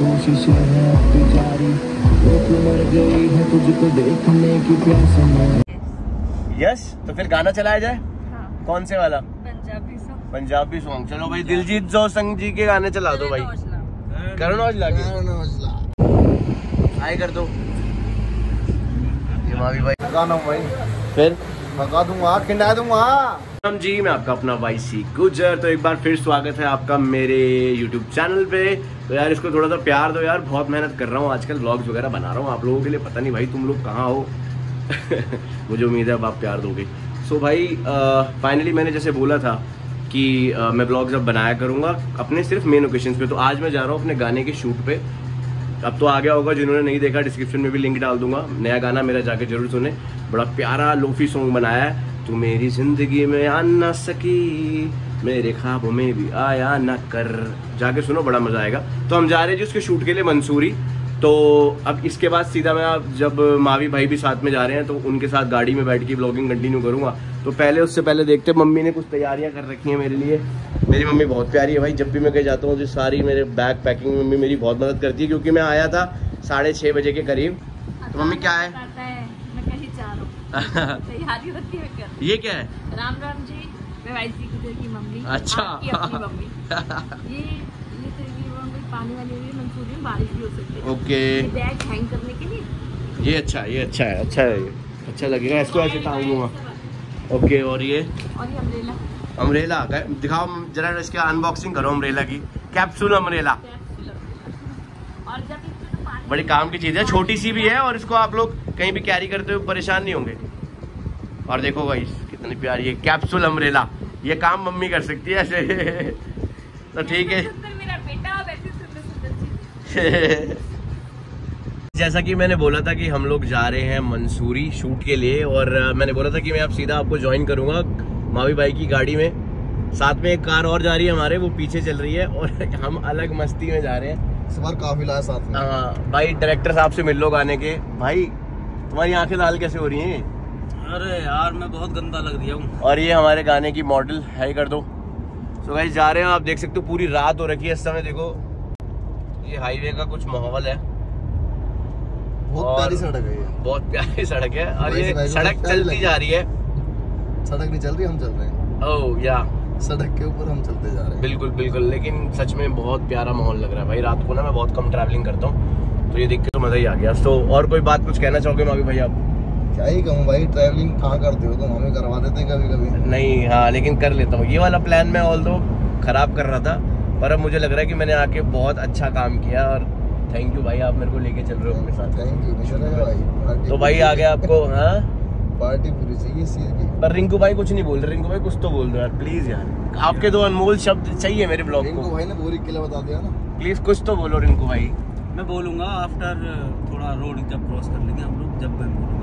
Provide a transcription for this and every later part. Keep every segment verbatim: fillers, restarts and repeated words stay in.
कोशिशें हैं अब भी जारी, मर गई है तुझको देखने की प्यास में। यस, तो फिर गाना चलाया जाए। हाँ। कौन से वाला? पंजाबी सॉन्ग। पंजाबी सॉन्ग, चलो भाई दिलजीत दोसांझ जी के गाने चला दो भाई। करण औजला के। हाय कर दो। भाभी भाई गाना भाई फिर भगा दूंगा, खिंडा दूंगा। राम जी, मैं आपका अपना भाई सी गुजर। तो एक बार फिर स्वागत है आपका मेरे यूट्यूब चैनल पे। तो यार इसको थोड़ा सा प्यार दो यार, बहुत मेहनत कर रहा हूँ आजकल, व्लॉग्स वगैरह बना रहा हूँ आप लोगों के लिए। पता नहीं भाई तुम लोग कहाँ हो मुझे उम्मीद है अब आप प्यार दोगे। सो so भाई फाइनली मैंने जैसे बोला था कि आ, मैं व्लॉग्स अब बनाया करूँगा अपने सिर्फ मेन ओकेशंस पे। तो आज मैं जा रहा हूँ अपने गाने के शूट पे। अब तो आ गया होगा, जिन्होंने नहीं देखा डिस्क्रिप्शन में भी लिंक डाल दूंगा। नया गाना मेरा जाके जरूर सुने, बड़ा प्यारा लोफी सॉन्ग बनाया है। तू मेरी जिंदगी में आ ना सकी, मेरे ख्वाबों में भी आया ना कर, जाके सुनो, बड़ा मज़ा आएगा। तो हम जा रहे जी उसके शूट के लिए मसूरी। तो अब इसके बाद सीधा मैं, आप जब मावी भाई भी साथ में जा रहे हैं तो उनके साथ गाड़ी में बैठ के ब्लॉगिंग कंटिन्यू करूँगा। तो पहले, उससे पहले देखते, मम्मी ने कुछ तैयारियाँ कर रखी हैं मेरे लिए। मेरी मम्मी बहुत प्यारी है भाई, जब भी मैं कहीं जाता हूँ तो सारी मेरे बैग पैकिंग में मम्मी मेरी बहुत मदद करती है। क्योंकि मैं आया था साढ़े छः बजे के करीब। तो मम्मी क्या है, है। मैं कहीं जा रहा हूं। तैयारी होती है। ये क्या है? राम राम जी, मैं भाई सी गुजर की मम्मी। अच्छा, आपकी अपनी मम्मी। ये ये तेरी मम्मी पानी वाली हुई, मंसूरी में बारिश भी हो सकती है। ओके, बैग हैंग करने के लिए ये अच्छा, ये अच्छा है, अच्छा है, अच्छा लगेगा इसको, ऐसे टांगूंगा। ओके, और ये और ये अम्ब्रेला, अम्ब्रेला दिखाओ जरा, इसके अनबॉक्सिंग करो अम्ब्रेला की। कैप्सूल अम्ब्रेला, बड़ी काम की चीज़ है, छोटी सी भी है और इसको आप लोग कहीं भी कैरी करते हुए परेशान नहीं होंगे। और देखो भाई कितनी प्यारी है कैप्सूल अम्ब्रेला, ये काम मम्मी कर सकती है ऐसे। तो ठीक है जैसा कि मैंने बोला था कि हम लोग जा रहे हैं मंसूरी शूट के लिए। और मैंने बोला था कि मैं आप सीधा आपको ज्वाइन करूँगा मावी भाई की गाड़ी में। साथ में एक कार और जा रही है हमारे, वो पीछे चल रही है और हम अलग मस्ती में जा रहे हैं। इस बार काफिला है साथ में। हाँ भाई, डायरेक्टर साहब से मिल लो गाने के। भाई तुम्हारी आंखें लाल कैसे हो रही हैं? अरे यार मैं बहुत गंदा लग दिया हूँ। और ये हमारे गाने की मॉडल है, कर दो। सो भाई जा रहे हैं, आप देख सकते हो पूरी रात हो रखी है इस समय। देखो ये हाईवे का कुछ माहौल है, बहुत प्यारी सड़क है, बहुत प्यारी सड़क है। और ये सड़क चलती जा रही है, सड़क नहीं चल रही, हम चल रहे हैं। ओह या, सड़क के ऊपर हम चलते जा रहे हैं। बिल्कुल बिल्कुल, लेकिन सच में बहुत प्यारा माहौल लग रहा है भाई। रात को ना मैं बहुत कम ट्रैवलिंग करता हूँ, तो ये देख के तो मज़ा ही आ गया। तो और कोई बात कुछ कहना चाहोगे मावी भाई आप? क्या ही कहूँ भाई, ट्रैवलिंग कहाँ करते हो, तो हमें करवा देते कभी कभी। नहीं हाँ, लेकिन कर लेता हूँ ये वाला प्लान। मैं ऑल दो ख़राब कर रहा था, पर अब मुझे लग रहा है कि मैंने आके बहुत अच्छा काम किया। और थैंक यू भाई, आप मेरे को लेके चल रहे हो अपने साथ। Thank you. तो भाई आ गया आपको, हाँ पार्टी पूरी चाहिए इस चीज़ की। पर रिंकू भाई कुछ नहीं बोल रहे। रिंकू भाई कुछ तो बोल दो यार प्लीज यार, आपके दो अनमोल शब्द चाहिए मेरे ब्लॉग को। रिंकू भाई ने पूरी किला बता दिया ना, प्लीज कुछ तो बोलो रिंकू भाई। मैं बोलूँगा आफ्टर थोड़ा रोड जब क्रॉस कर लेंगे हम लोग, जब मैं बोलूँगा।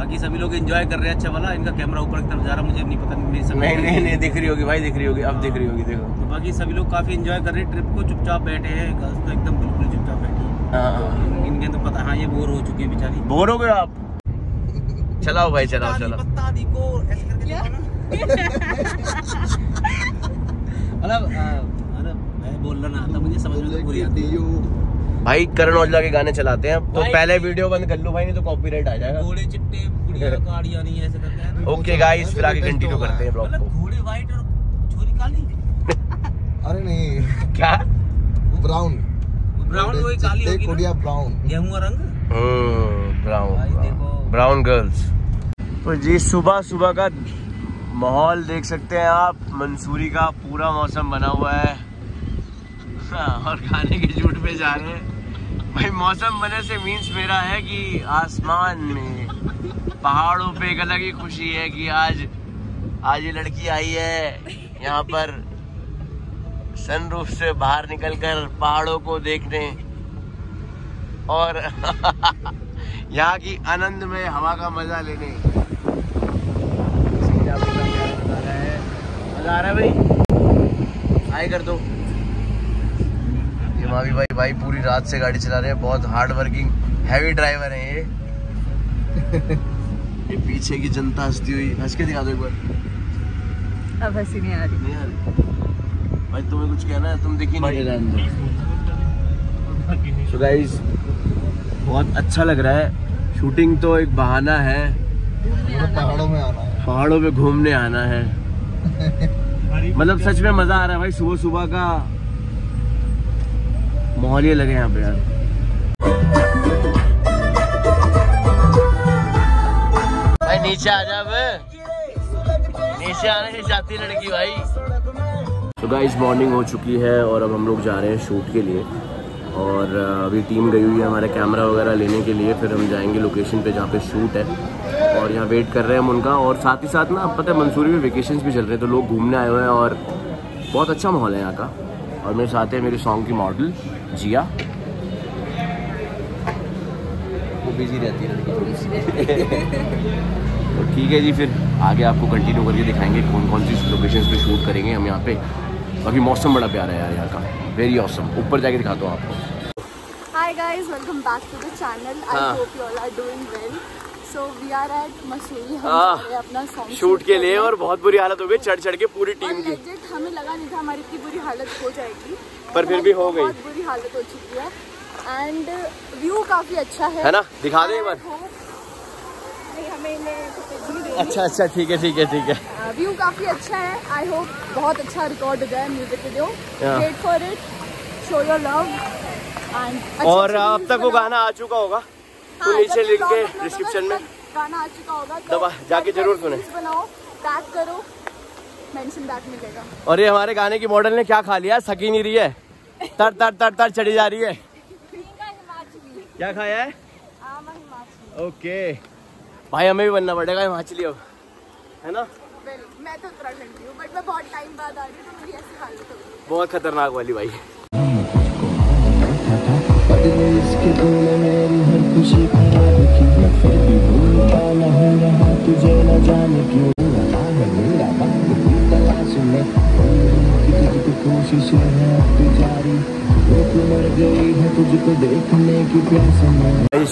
बाकी सभी लोग एंजॉय कर रहे हैं, अच्छा वाला। इनका कैमरा ऊपर की तरफ जा रहा, मुझे नहीं पता, मेरी समझ नहीं, नहीं नहीं दिख रही होगी भाई, दिख रही होगी, अब दिख रही होगी, देखो। तो बाकी सभी लोग काफ़ी इन्जॉय कर रहे हैं ट्रिप को, चुपचाप बैठे हैं, गर्ल्स तो एकदम बिल्कुल चुपचाप बैठी है। इनके तो पता, हाँ ये बोर हो चुकी है बेचारी। बोर हो गए आप? चलाओ भाई चलाओ चलाओ, भाई करण औजला के गाने चलाते हैं। तो पहले वीडियो बंद कर लो भाई, नहीं तो कॉपीराइट आ जाएगा। घोड़े चिट्टे, गुड़िया कालियां नहीं ऐसे करते हैं। ओके गाइस, फिर आगे कंटिन्यू करते हैं ब्लॉग को। घोड़े व्हाइट और छोरी काली, अरे नहीं क्या ब्राउन, ब्राउन वही काली होगी, गुड़िया ब्राउन, गेहूं का रंग, ब्राउन ब्राउन गर्ल्स। तो जी सुबह सुबह का माहौल देख सकते हैं आप, मंसूरी का पूरा मौसम बना हुआ है। और खाने के झूठ पे जा रहे हैं भाई। मौसम बने से मीन्स मेरा है कि आसमान में पहाड़ों पे एक अलग ही खुशी है कि आज आज ये लड़की आई है यहाँ पर सनरूफ से बाहर निकलकर पहाड़ों को देखने और यहाँ की आनंद में हवा का मजा लेने। मजा आ रहा है भाई, हाय कर दो। ये मावी भाई भाई पूरी रात से गाड़ी चला रहे हैं, बहुत हार्ड वर्किंग हैवी ड्राइवर हैं ये। ये पीछे की जनता हंसती हुई, हंस के दिखा दो एक बार। अब हंसी नहीं आ रही, नहीं आ रही भाई। तुम्हें कुछ कहना है? तुम देखी नहीं। सो गाइस बहुत अच्छा लग रहा है। शूटिंग तो एक बहाना है, पहाड़ों में आना है, पहाड़ों में घूमने आना है। मतलब सच में मजा आ रहा है भाई, सुबह सुबह का माहौल ये लगे यहाँ पे यार। नीचे आ जा, नीचे आने से चाहती लड़की भाई। तो गाइस मॉर्निंग हो चुकी है और अब हम लोग जा रहे हैं शूट के लिए, और अभी टीम गई हुई है हमारे कैमरा वगैरह लेने के लिए, फिर हम जाएंगे लोकेशन पे जहाँ पे शूट है, और यहाँ वेट कर रहे हैं हम उनका। और साथ ही साथ ना आप पता है मंसूरी में वेकेशंस भी चल रहे हैं, तो लोग घूमने आए हुए हैं और बहुत अच्छा माहौल है यहाँ का। और मेरे साथ है मेरे सॉन्ग की मॉडल जिया, बिजी रहती है। तो ठीक है जी, फिर आगे आपको कंटिन्यू करके दिखाएंगे कौन कौन सी लोकेशंस पे शूट करेंगे हम यहाँ पे। बाकी मौसम बड़ा प्यारा है यार यहाँ का, वेरी ऑसम। ऊपर जाके दिखाता हूँ आपको। Hi guys, welcome back to the channel. I hope you all are doing well. So we are at Mussoorie अपना सॉन्ग शूट के लिए, और बहुत बुरी हालत हो गई चढ़ चढ़ के पूरी टीम की। हमें लगा नहीं था हमारी इतनी बुरी हालत हो जाएगी, पर फिर भी हो गई, बहुत बुरी हालत हो चुकी है। एंड व्यू काफी अच्छा है, है ना? दिखा दे एक बार। अच्छा अच्छा ठीक है ठीक है ठीक है। व्यू काफी अच्छा है, आई होप बहुत अच्छा रिकॉर्ड हो जाए music video. Wait for it, show your love. And और अब तक वो गाना आ चुका होगा, तो नीचे लिंक है डिस्क्रिप्शन में, गाना आ चुका होगा, दबा जाके जरूर सुने, बनाओ, टैग करो, मेंशन बैक मिलेगा। और ये हमारे गाने की मॉडल ने क्या खा लिया, सकी नहीं रही है, तर तर तर तर चढ़ी जा रही है। क्या खाया है? आम हिमाचली। ओके भाई, हमें भी बनना पड़ेगा हिमाचली अब, है ना? well, मैं तो उत्तराखंड हूं, बट मैं बहुत टाइम बाद आ रही हूं, तो मेरी ऐसी हालत हो गई, बहुत खतरनाक वाली भाई।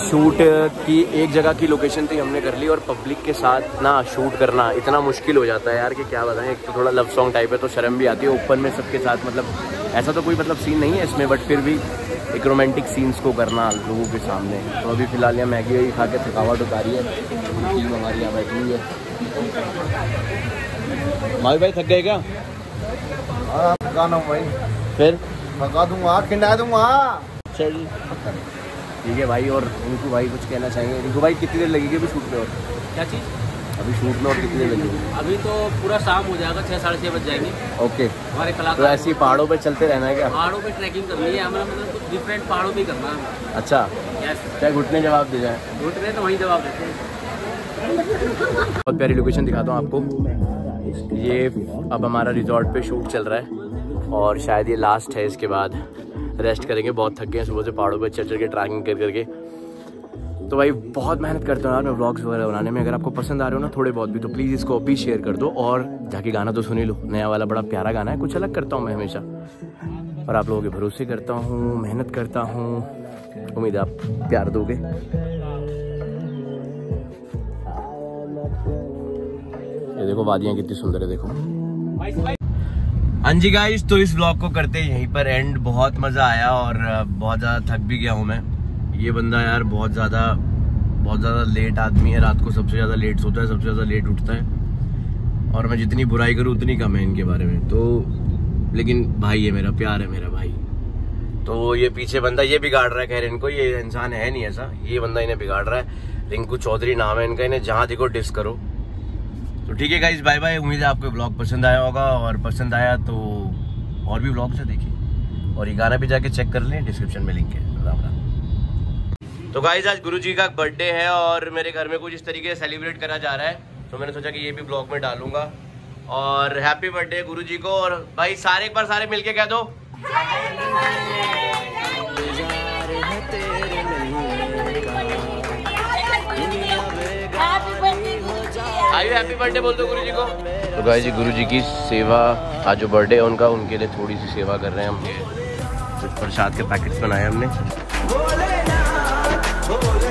शूट की एक जगह की लोकेशन थी, हमने कर ली, और पब्लिक के साथ ना शूट करना इतना मुश्किल हो जाता है यार कि क्या बताएं। एक तो थोड़ा लव सॉन्ग टाइप है, तो शर्म भी आती है ओपन में सबके साथ। मतलब ऐसा तो कोई मतलब सीन नहीं है इसमें, बट फिर भी एक रोमांटिक सीन्स को करना लोगों के सामने। तो अभी फिलहाल यहाँ मैगी वही खा के थकावट उतारी है हमारी, यहाँ बैठी है। मावी भाई थक गए क्या? भाई फिर भगा दूंगा, खिंडा दूंगा। चल ठीक है भाई। और रिंकू भाई कुछ कहना चाहिए? रिंकू भाई कितनी देर लगेगी अभी शूट में? और क्या चीज़ अभी शूट में और कितनी देर लगेगी? अभी तो पूरा शाम हो जाएगा, छः साढ़े छः बज जाएंगे। ओके, हमारे कलाकार तो ऐसे ही पहाड़ों पे चलते रहना है क्या? पहाड़ों पे ट्रैकिंग करनी है हमें, मतलब कुछ डिफरेंट पहाड़ों पर करना है। अच्छा, क्या घुटने जवाब दे जाए? घुटने तो वहीं जवाब देते हैं। बहुत प्यारी लोकेशन दिखाता हूँ आपको। ये अब हमारा रिजॉर्ट पर शूट चल रहा है, और शायद ये लास्ट है, इसके बाद रेस्ट करेंगे। बहुत थक गए हैं सुबह से पहाड़ों पर चढ़ चढ़ के, ट्रैकिंग कर करके। तो भाई बहुत मेहनत करता हूँ यार मैं व्लॉग्स वगैरह बनाने में। अगर आपको पसंद आ रहे हो ना थोड़े बहुत भी, तो प्लीज़ इसको भी शेयर कर दो, और जाके गाना तो सुन ही लो। नया वाला बड़ा प्यारा गाना है, कुछ अलग करता हूँ मैं हमेशा, और आप लोगों के भरोसे करता हूँ, मेहनत करता हूँ। उम्मीद है आप प्यार दोगे। ये देखो वादियाँ कितनी सुंदर है, देखो। हाँ जी गाइस, तो इस ब्लॉग को करते हैं यहीं पर एंड। बहुत मज़ा आया, और बहुत ज़्यादा थक भी गया हूँ मैं। ये बंदा यार बहुत ज़्यादा बहुत ज़्यादा लेट आदमी है, रात को सबसे ज़्यादा लेट सोता है, सबसे ज़्यादा लेट उठता है, और मैं जितनी बुराई करूँ उतनी कम है इनके बारे में। तो लेकिन भाई है मेरा, प्यार है मेरा भाई। तो ये पीछे बंदा ये बिगाड़ रहा है, कह रहे इनको, ये इंसान है नहीं ऐसा, ये बंदा इन्हें बिगाड़ रहा है। रिंकू चौधरी नाम है इनका, इन्हें जहाँ देखो डिस करो। तो ठीक है गाइस, बाय बाय। उम्मीद है आपको ब्लॉग पसंद आया होगा, और पसंद आया तो और भी ब्लॉग से देखिए, और ये गाना भी जाके चेक कर लें, डिस्क्रिप्शन में लिंक है। राम राम। तो गाइस आज गुरुजी का बर्थडे है, और मेरे घर में कुछ इस तरीके से सेलिब्रेट करा जा रहा है, तो मैंने सोचा कि ये भी ब्लॉग में डालूंगा। और हैप्पी बर्थडे गुरुजी को। और भाई सारे एक बार सारे मिल के कह दो। हैप्पी बर्थडे बोल दो गुरुजी को। तो गाइस गुरुजी की सेवा, आज जो बर्थडे है उनका, उनके लिए थोड़ी सी सेवा कर रहे हैं हम। कुछ प्रसाद के पैकेट्स बनाए हमने।